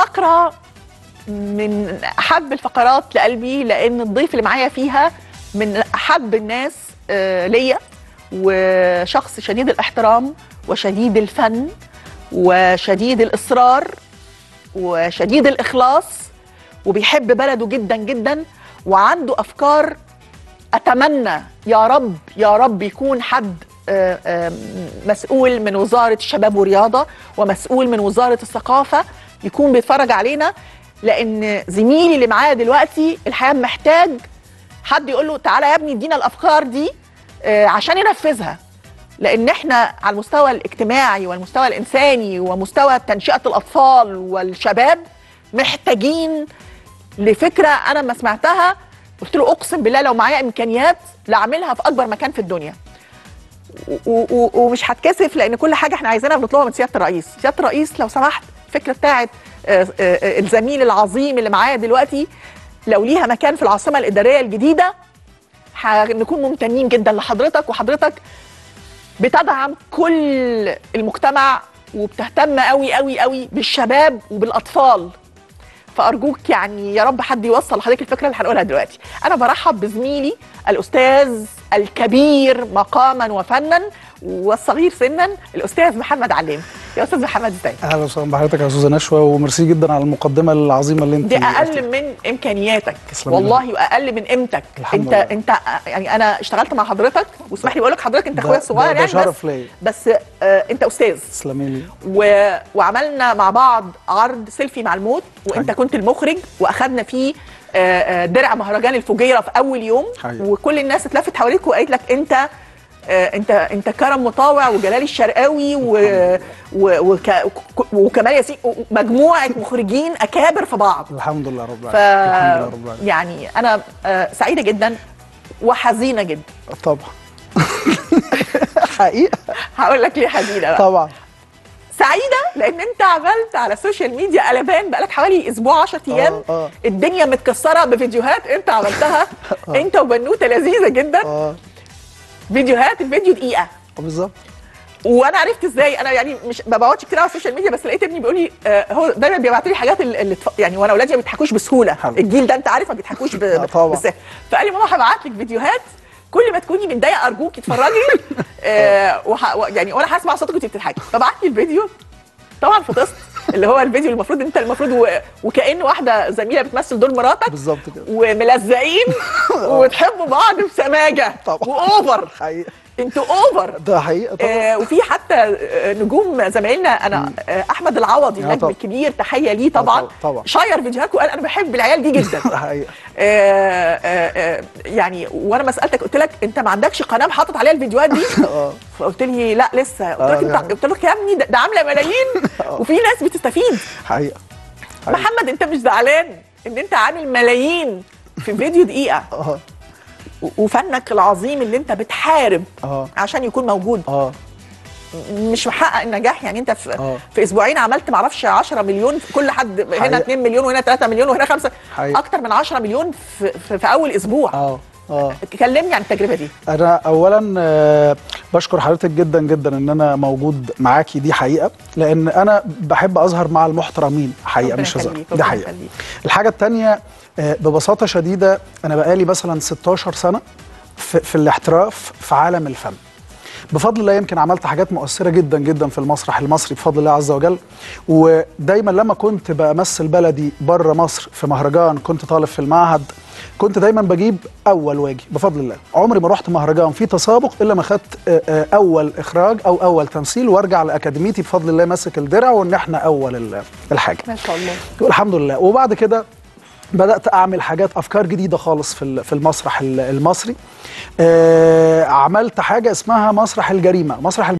فقرة من أحب الفقرات لقلبي، لأن الضيف اللي معايا فيها من أحب الناس ليا، وشخص شديد الاحترام وشديد الفن وشديد الإصرار وشديد الإخلاص، وبيحب بلده جدا جدا، وعنده أفكار أتمنى يا رب يكون حد مسؤول من وزارة الشباب والرياضة ومسؤول من وزارة الثقافة يكون بيتفرج علينا، لأن زميلي اللي معايا دلوقتي الحقيقة محتاج حد يقول له تعالى يا ابني ادينا الأفكار دي عشان ينفذها، لأن احنا على المستوى الاجتماعي والمستوى الإنساني ومستوى تنشئة الأطفال والشباب محتاجين لفكرة. أنا لما سمعتها قلت له أقسم بالله لو معايا إمكانيات لأعملها في أكبر مكان في الدنيا، ومش هتكسف، لأن كل حاجة احنا عايزينها بنطلبها من سيادة الرئيس. سيادة الرئيس لو سمحت الفكرة بتاعت الزميل العظيم اللي معايا دلوقتي لو ليها مكان في العاصمة الإدارية الجديدة هنكون ممتنين جدا لحضرتك، وحضرتك بتدعم كل المجتمع وبتهتم قوي قوي قوي بالشباب وبالأطفال، فأرجوك يعني يا رب حد يوصل لحضرتك الفكرة اللي هنقولها دلوقتي. أنا برحب بزميلي الأستاذ الكبير مقاما وفنا والصغير سنا الأستاذ محمد عليم. يا أستاذ محمد ازيك؟ أهلا وسهلا بحضرتك يا أستاذة نشوى، وميرسي جدا على المقدمة العظيمة اللي أنت دي أقل من إمكانياتك والله، وأقل من قيمتك أنت لله. أنت يعني أنا اشتغلت مع حضرتك، واسمح لي أقول لك حضرتك أنت أخويا الصغير يعني، شرف ليا بس أنت أستاذ. تسلمي لي. وعملنا مع بعض عرض سيلفي مع الموت وأنت كنت المخرج، وأخذنا فيه درع مهرجان الفجيرة في أول يوم حقيقة. وكل الناس اتلفت حواليك وقالت لك أنت كرم مطاوع وجلال الشرقاوي وكمال ياسين، مجموعة مخرجين أكابر في بعض. الحمد لله رب العالمين. يعني أنا سعيدة جدا وحزينة جدا طبعا حقيقة هقول لك ليه حزينة بقى. طبعا سعيدة لأن أنت عملت على السوشيال ميديا قلبان بقالك حوالي أسبوع 10 أيام الدنيا متكسرة بفيديوهات أنت عملتها أنت وبنوتة لذيذة جدا فيديوهات الفيديو دقيقة بالظبط. وأنا عرفت إزاي، أنا يعني مش ما بقعدش كتير على السوشيال ميديا، بس لقيت ابني بيقول لي هو دايما بيبعت لي حاجات اللي يعني وأنا أولادي ما بيضحكوش بسهولة، الجيل ده أنت عارف ما بيضحكوش بسهولة، فقال لي ماما هبعت لك فيديوهات كل ما تكوني متضايقه ارجوك اتفرجي يعني وانا هسمع صوتك وانت بتضحكي. فبعت لي الفيديو، طبعا فطست اللي هو الفيديو المفروض انت وكأن واحده زميله بتمثل دور مراتك بالظبط كده وملزقين وتحبوا بعض بسماجه واوفر حقيقه، انتوا اوفر ده حقيقه طبعا. وفي حتى نجوم زمايلنا، انا احمد العوضي النجم الكبير تحيه ليه طبعا، شير فيديوهاتك وقال انا بحب العيال دي جدا حقيقه يعني. وانا ما سالتك قلت لك انت ما عندكش قناه حاطط عليها الفيديوهات دي فقلت لي لا لسه، قلت لك انت قلت لك يا ابني ده عامله ملايين وفي ناس بتستفيد حقيقه. محمد انت مش زعلان ان انت عامل ملايين في فيديو دقيقه وفنك العظيم اللي انت بتحارب عشان يكون موجود مش محقق النجاح يعني انت في اسبوعين عملت معرفش 10 مليون في كل حد هنا حقيقة. 2 مليون وهنا 3 مليون وهنا 5 حقيقة. اكتر من 10 مليون في اول اسبوع كلمني عن التجربه دي. انا اولا بشكر حضرتك جدا جدا ان انا موجود معاكي دي حقيقه، لان انا بحب اظهر مع المحترمين حقيقه مش هزار دي حقيقه. الحاجه الثانيه ببساطه شديده انا بقالي مثلا 16 سنه في الاحتراف في عالم الفن، بفضل الله يمكن عملت حاجات مؤثره جدا جدا في المسرح المصري بفضل الله عز وجل، ودايما لما كنت بمثل بلدي بره مصر في مهرجان كنت طالب في المعهد كنت دايما بجيب اول واجي بفضل الله، عمري ما رحت مهرجان في تسابق الا ما خدت اول اخراج او اول تمثيل، وارجع لاكاديميتي بفضل الله ماسك الدرع وان احنا اول الحاجه ما شاء الله الحمد لله. وبعد كده بدأت أعمل حاجات أفكار جديدة خالص في المسرح المصري، عملت حاجة اسمها مسرح الجريمة. مسرح